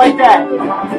I like that.